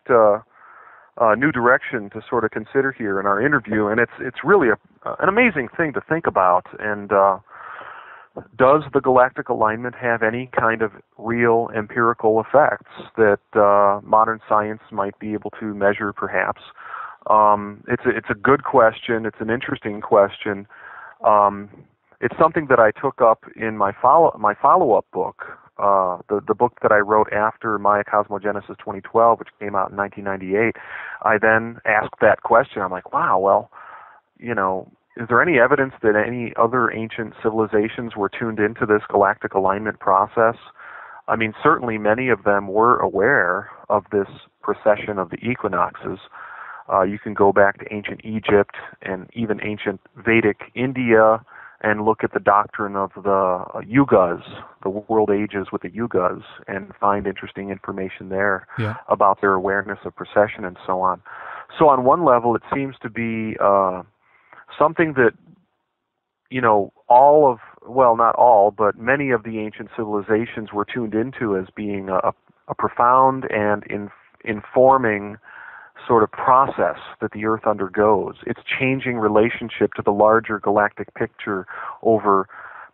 new direction to sort of consider here in our interview, and it's really an amazing thing to think about. And does the galactic alignment have any kind of real empirical effects that modern science might be able to measure, perhaps? It's a good question. It's an interesting question. It's something that I took up in my follow-up book the book that I wrote after Maya Cosmogenesis 2012, which came out in 1998, I then asked that question. I'm like, wow, well, you know, is there any evidence that any other ancient civilizations were tuned into this galactic alignment process? I mean, certainly many of them were aware of this precession of the equinoxes. You can go back to ancient Egypt and even ancient Vedic India and look at the doctrine of the yugas, the world ages with the yugas, and find interesting information there about their awareness of precession and so on. So on one level, it seems to be something that, you know, all of, well, not all, but many of the ancient civilizations were tuned into as being a profound and informing sort of process that the Earth undergoes. It's changing relationship to the larger galactic picture over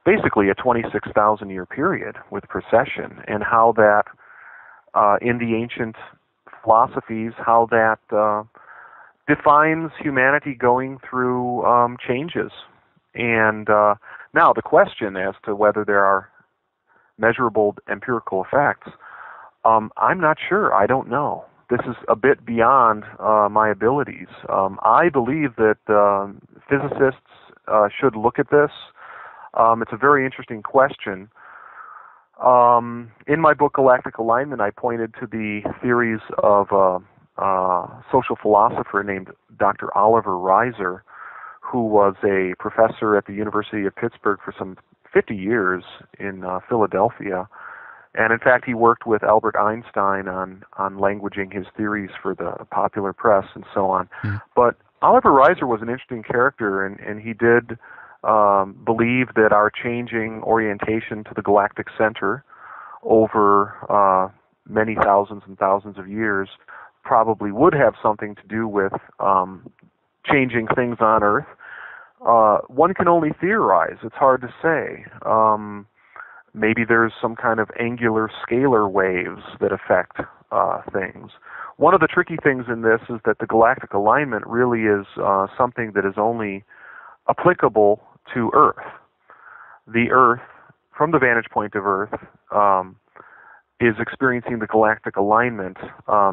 basically a 26,000-year period with precession, and how that, in the ancient philosophies, how that defines humanity going through changes. And now the question as to whether there are measurable empirical effects, I'm not sure. I don't know. This is a bit beyond my abilities. I believe that physicists should look at this. It's a very interesting question. In my book, Galactic Alignment, I pointed to the theories of a social philosopher named Dr. Oliver Riser, who was a professor at the University of Pittsburgh for some 50 years in Philadelphia. And in fact, he worked with Albert Einstein on languaging his theories for the popular press and so on. Mm. But Oliver Riser was an interesting character, and he did believe that our changing orientation to the galactic center over many thousands and thousands of years probably would have something to do with changing things on Earth. One can only theorize. It's hard to say. Maybe there's some kind of angular scalar waves that affect things. One of the tricky things in this is that the galactic alignment really is something that is only applicable to Earth. The Earth, from the vantage point of Earth, is experiencing the galactic alignment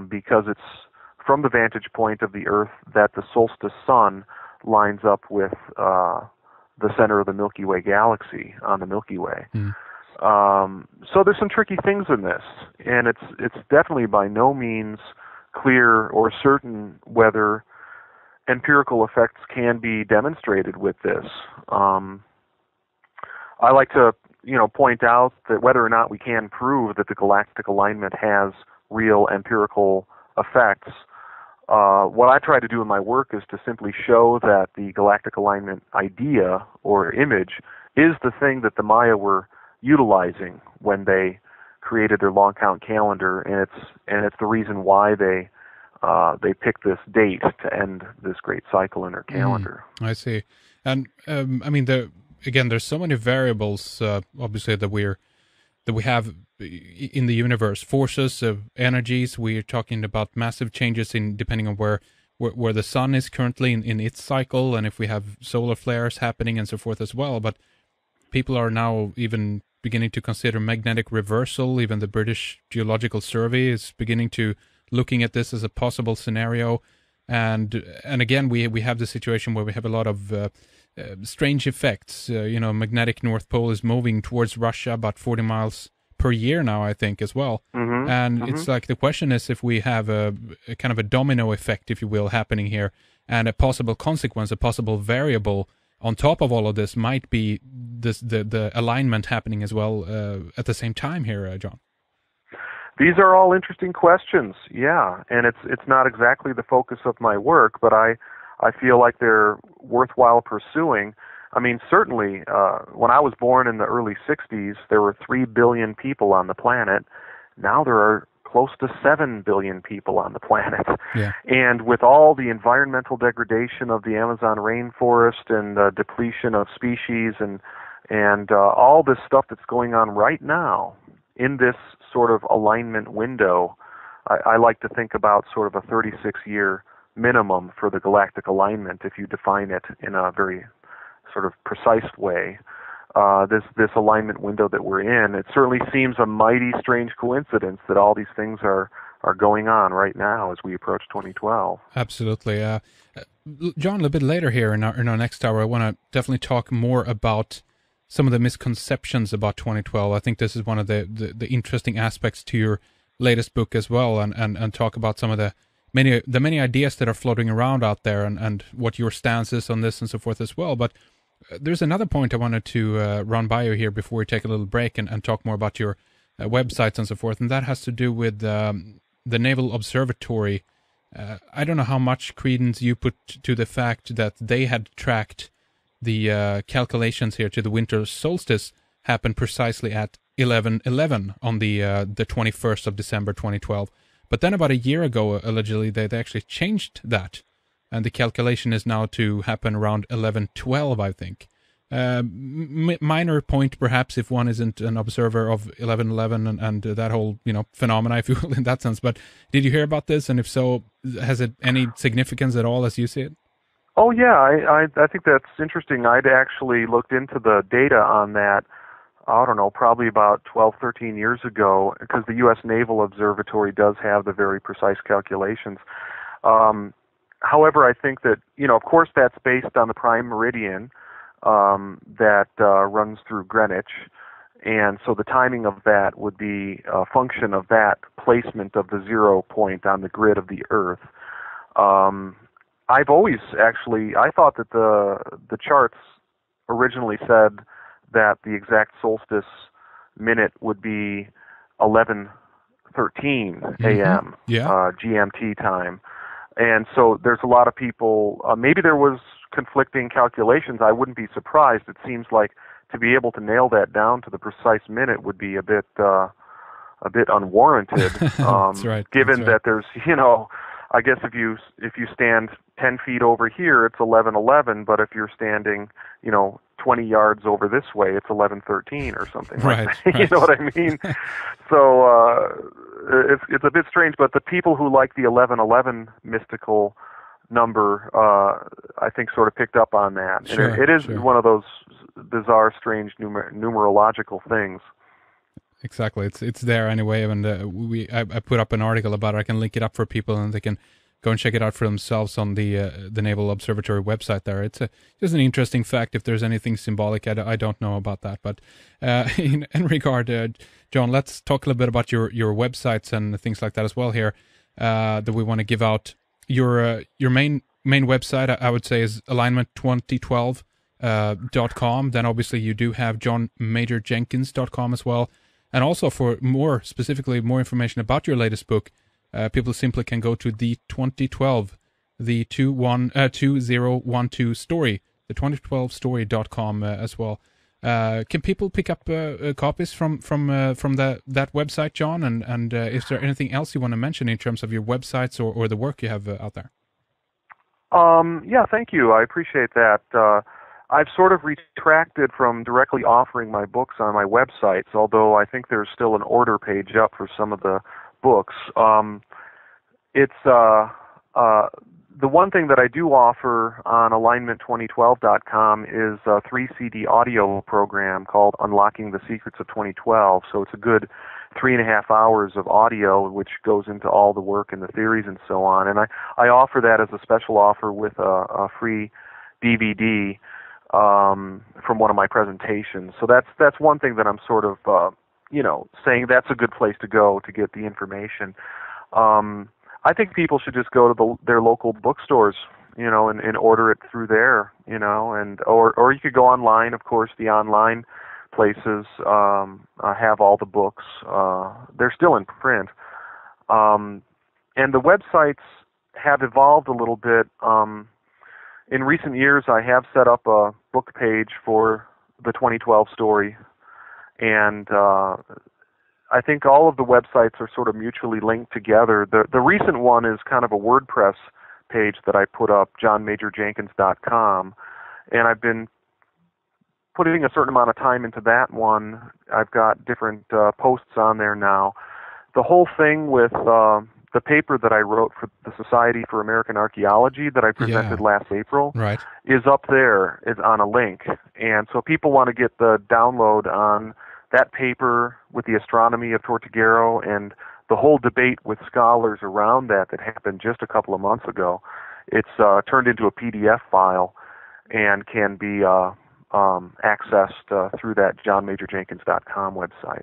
because it's from the vantage point of the Earth that the solstice sun lines up with the center of the Milky Way galaxy on the Milky Way. Mm. So there's some tricky things in this, and it's definitely by no means clear or certain whether empirical effects can be demonstrated with this. I like to, you know, point out that whether or not we can prove that the galactic alignment has real empirical effects, what I try to do in my work is to simply show that the galactic alignment idea or image is the thing that the Maya were utilizing when they created their long count calendar, and it's the reason why they picked this date to end this great cycle in their calendar. I see, and I mean, there's so many variables, obviously, that we have in the universe: forces, energies. We're talking about massive changes in depending on where the sun is currently in its cycle, and if we have solar flares happening and so forth as well. But people are now even beginning to consider magnetic reversal. Even the British Geological Survey is beginning to looking at this as a possible scenario. And again, we have the situation where we have a lot of strange effects. You know, magnetic North Pole is moving towards Russia about 40 miles per year now, I think, as well. Mm-hmm. And it's like the question is if we have a kind of a domino effect, if you will, happening here, and a possible consequence, a possible variable on top of all of this might be the alignment happening as well at the same time here, John. These are all interesting questions, yeah, and it's not exactly the focus of my work, but I feel like they're worthwhile pursuing. I mean, certainly, when I was born in the early 60s, there were 3 billion people on the planet. Now there are close to 7 billion people on the planet. Yeah. And with all the environmental degradation of the Amazon rainforest and the depletion of species and all this stuff that's going on right now in this sort of alignment window, I like to think about sort of a 36-year minimum for the galactic alignment if you define it in a very sort of precise way. this alignment window that we're in. It certainly seems a mighty strange coincidence that all these things are going on right now as we approach 2012. Absolutely. John, a bit later here in our next hour, I want to definitely talk more about some of the misconceptions about 2012. I think this is one of the interesting aspects to your latest book as well, and talk about some of the many ideas that are floating around out there, and what your stance is on this and so forth as well. But there's another point I wanted to run by you here before we take a little break and talk more about your websites and so forth, and that has to do with the Naval Observatory. I don't know how much credence you put to the fact that they had tracked the calculations here to the winter solstice happened precisely at 11:11 on the 21st of December 2012. But then about a year ago, allegedly, they actually changed that, and the calculation is now to happen around 11:12, I think. Minor point, perhaps, if one isn't an observer of 11:11 and that whole phenomena, if you will, in that sense. But did you hear about this? And if so, has it any significance at all as you see it? Oh, yeah. I think that's interesting. I'd actually looked into the data on that, I don't know, probably about 12, 13 years ago, because the U.S. Naval Observatory does have the very precise calculations. However, I think that, of course, that's based on the prime meridian that runs through Greenwich, and so the timing of that would be a function of that placement of the 0 point on the grid of the Earth. I've always actually, I thought that the charts originally said that the exact solstice minute would be 11:13 a.m. GMT time. And so there's a lot of people, maybe there was conflicting calculations. I wouldn't be surprised. It seems like to be able to nail that down to the precise minute would be a bit unwarranted, That's right. Given That's right. that there's, I guess if you stand 10 feet over here, it's 11:11, but if you're standing, 20 yards over this way, it's 11:13 or something right, like that. Right. You know what I mean? So it's a bit strange, but the people who like the 11:11 mystical number, I think, sort of picked up on that. Sure, and it is sure. one of those bizarre, strange numerological things. Exactly. It's there anyway, and I put up an article about it. I can link it up for people, and they can go and check it out for themselves on the Naval Observatory website there. It's just an interesting fact. If there's anything symbolic, I don't know about that. But in regard, John, let's talk a little bit about your websites and things like that as well here that we want to give out. Your main website, I would say, is alignment2012.com. Then obviously you do have johnmajorjenkins.com as well. And also for more information about your latest book, people simply can go to the 2012, the 2012 story, the 2012story.com as well. Can people pick up copies from that website, John? And is there anything else you want to mention in terms of your websites or the work you have out there? Yeah, thank you. I appreciate that. I've sort of retracted from directly offering my books on my websites, although I think there's still an order page up for some of the books. The one thing that I do offer on alignment2012.com is a 3-CD audio program called Unlocking the Secrets of 2012. So it's a good 3.5 hours of audio, which goes into all the work and the theories and so on. And I offer that as a special offer with a free DVD from one of my presentations. So that's one thing that I'm sort of, saying that's a good place to go to get the information. I think people should just go to their local bookstores, and order it through there, or you could go online. Of course, the online places have all the books. They're still in print. And the websites have evolved a little bit. In recent years, I have set up a book page for the 2012 story, and I think all of the websites are sort of mutually linked together. The recent one is kind of a WordPress page that I put up, johnmajorjenkins.com, and I've been putting a certain amount of time into that one. I've got different posts on there now. The whole thing with the paper that I wrote for the Society for American Archaeology that I presented last April is up there. It's on a link. And so people want to get the download on that paper with the astronomy of Tortuguero and the whole debate with scholars around that that happened just a couple of months ago. It's turned into a PDF file and can be accessed through that johnmajorjenkins.com website.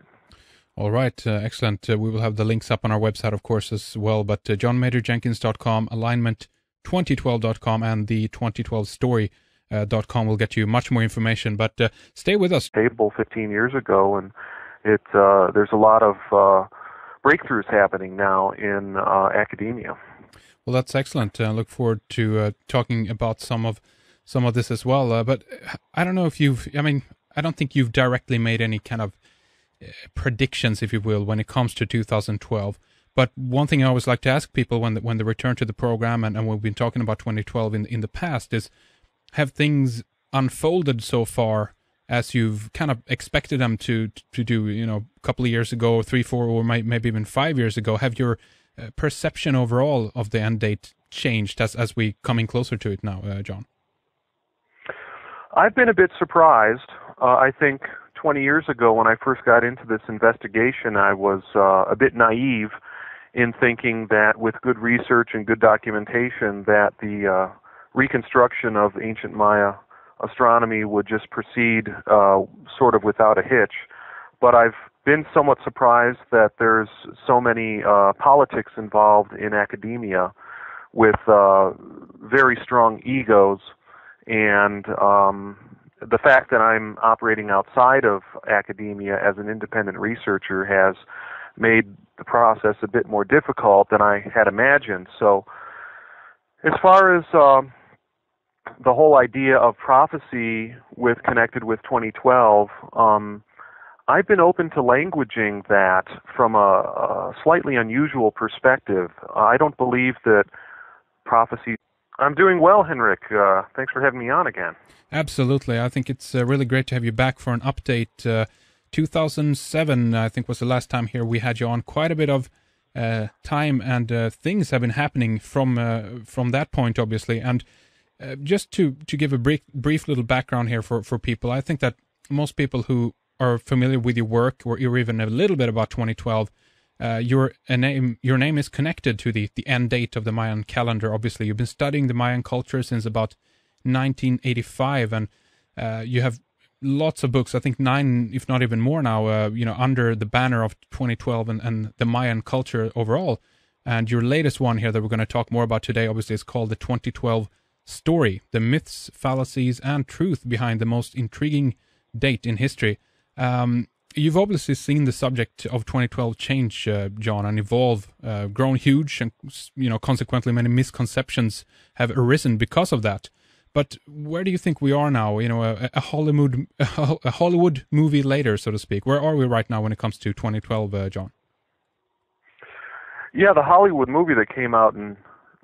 All right, excellent. We will have the links up on our website, of course, as well. But johnmajorjenkins.com, alignment2012.com, and the 2012story.com will get you much more information. But stay with us. Table 15 years ago, and it there's a lot of breakthroughs happening now in academia. Well, that's excellent. I look forward to talking about some of this as well. But I don't know if you've, I mean, I don't think you've directly made any kind of predictions, if you will, when it comes to 2012. But one thing I always like to ask people when they return to the program and we've been talking about 2012 in the past is, have things unfolded so far as you've kind of expected them to do, you know, a couple of years ago, 3, 4, or maybe even 5 years ago? Have your perception overall of the end date changed as we coming closer to it now, John? I've been a bit surprised. I think 20 years ago when I first got into this investigation, I was a bit naive in thinking that with good research and good documentation that the reconstruction of ancient Maya astronomy would just proceed sort of without a hitch. But I've been somewhat surprised that there's so many politics involved in academia with very strong egos. And the fact that I'm operating outside of academia as an independent researcher has made the process a bit more difficult than I had imagined. So as far as the whole idea of prophecy connected with 2012, I've been open to languaging that from a slightly unusual perspective. I don't believe that prophecy... I'm doing well, Henrik. Thanks for having me on again. Absolutely. I think it's really great to have you back for an update. 2007, I think, was the last time here we had you on. Quite a bit of time and things have been happening from that point, obviously. And just to give a brief little background here for people, I think that most people who are familiar with your work or even a little bit about 2012, your name is connected to the end date of the Mayan calendar. Obviously, you've been studying the Mayan culture since about 1985, and you have lots of books. I think 9, if not even more now, under the banner of 2012 and the Mayan culture overall. And your latest one here that we're going to talk more about today, obviously, is called the 2012 Story: The Myths, Fallacies, and Truth Behind the Most Intriguing Date in History. You've obviously seen the subject of 2012 change, John, and evolve, grown huge, and consequently many misconceptions have arisen because of that. But where do you think we are now? A Hollywood movie later, so to speak. Where are we right now when it comes to 2012, John? Yeah, the Hollywood movie that came out in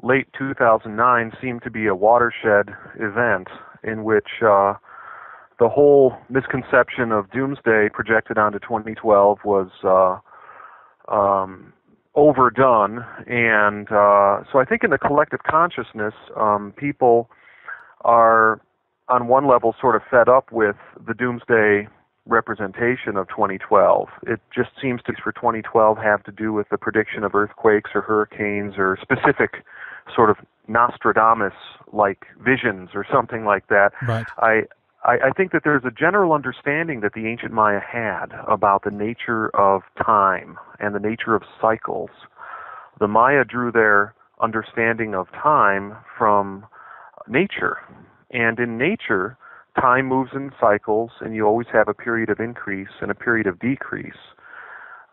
late 2009 seemed to be a watershed event in which the whole misconception of doomsday projected onto 2012 was overdone. And so I think in the collective consciousness, people are on one level sort of fed up with the doomsday representation of 2012. It just seems to, for 2012, have to do with the prediction of earthquakes or hurricanes or specific sort of Nostradamus-like visions or something like that. Right. I think that there's a general understanding that the ancient Maya had about the nature of time and the nature of cycles. The Maya drew their understanding of time from nature. And in nature, time moves in cycles, and you always have a period of increase and a period of decrease.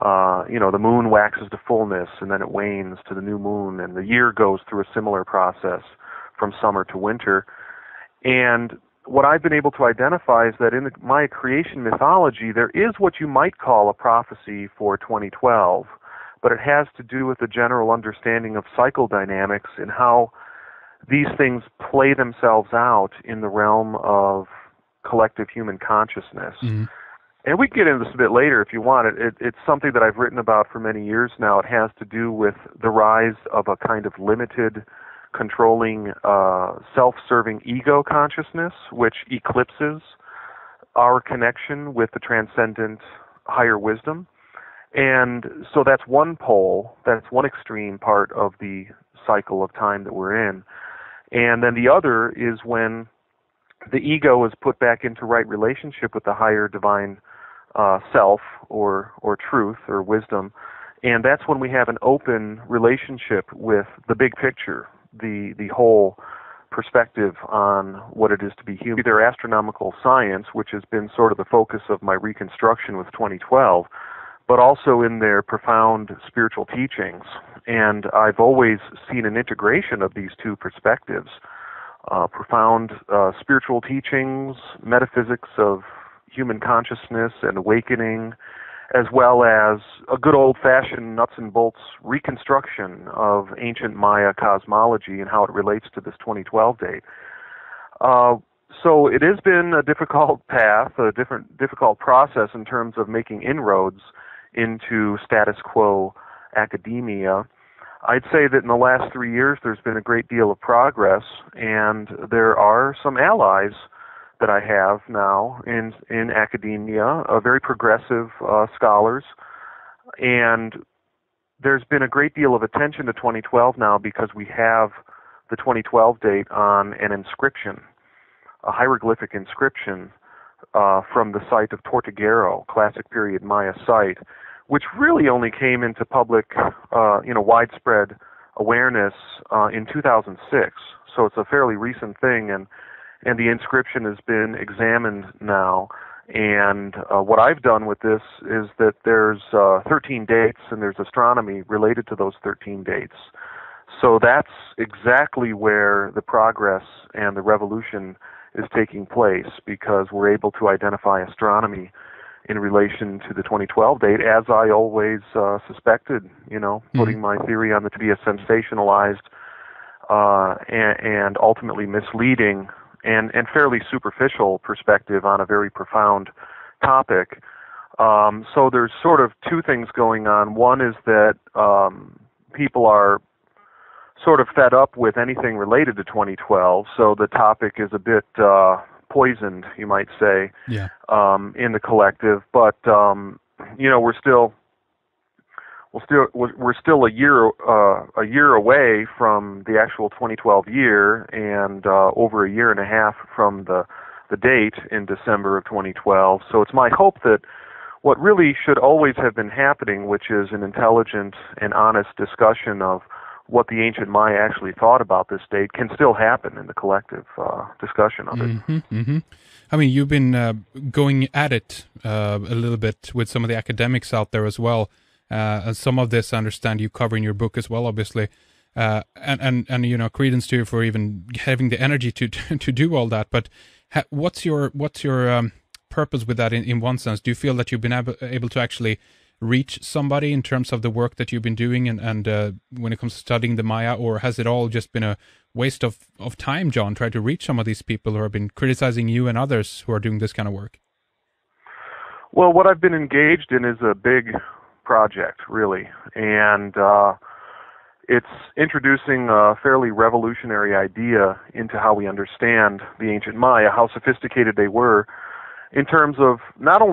The moon waxes to fullness, and then it wanes to the new moon, and the year goes through a similar process from summer to winter. And what I've been able to identify is that in the Maya creation mythology, there is what you might call a prophecy for 2012, but it has to do with the general understanding of cycle dynamics and how these things play themselves out in the realm of collective human consciousness. Mm-hmm. And we can get into this a bit later if you want. It's something that I've written about for many years now. It has to do with the rise of a kind of limited, controlling, self-serving ego consciousness, which eclipses our connection with the transcendent higher wisdom. And so that's one pole, that's one extreme part of the cycle of time that we're in. And then the other is when the ego is put back into right relationship with the higher divine self or truth or wisdom. And that's when we have an open relationship with the big picture, the whole perspective on what it is to be human. Their astronomical science, which has been sort of the focus of my reconstruction with 2012, but also in their profound spiritual teachings. And I've always seen an integration of these two perspectives. Profound spiritual teachings, metaphysics of human consciousness and awakening, as well as a good old-fashioned nuts and bolts reconstruction of ancient Maya cosmology and how it relates to this 2012 date. So it has been a difficult path, a difficult process in terms of making inroads into status quo academia. I'd say that in the last 3 years, there's been a great deal of progress, and there are some allies that I have now in academia, very progressive scholars, and there's been a great deal of attention to 2012 now because we have the 2012 date on an inscription, a hieroglyphic inscription from the site of Tortuguero, classic period Maya site, which really only came into public, widespread awareness in 2006. So it's a fairly recent thing, and the inscription has been examined now. And what I've done with this is that there's 13 dates, and there's astronomy related to those 13 dates. So that's exactly where the progress and the revolution is taking place, because we're able to identify astronomy in relation to the 2012 date, as I always suspected, putting my theory on it to be a sensationalized and ultimately misleading and fairly superficial perspective on a very profound topic. So there's sort of two things going on. One is that people are sort of fed up with anything related to 2012, so the topic is a bit poisoned, you might say, in the collective. But we're still a year away from the actual 2012 year, and over a year and a half from the date in December of 2012. So it's my hope that what really should always have been happening, which is an intelligent and honest discussion of what the ancient Maya actually thought about this date, can still happen in the collective discussion of it. I mean, you've been going at it a little bit with some of the academics out there as well. And some of this, I understand, you cover in your book as well, obviously. And credence to you for even having the energy to do all that. But what's your purpose with that in one sense? Do you feel that you've been able to actually reach somebody in terms of the work that you've been doing and when it comes to studying the Maya, or has it all just been a waste of time, John, trying to reach some of these people who have been criticizing you and others who are doing this kind of work? Well, what I've been engaged in is a big project, really, and it's introducing a fairly revolutionary idea into how we understand the ancient Maya, how sophisticated they were in terms of not only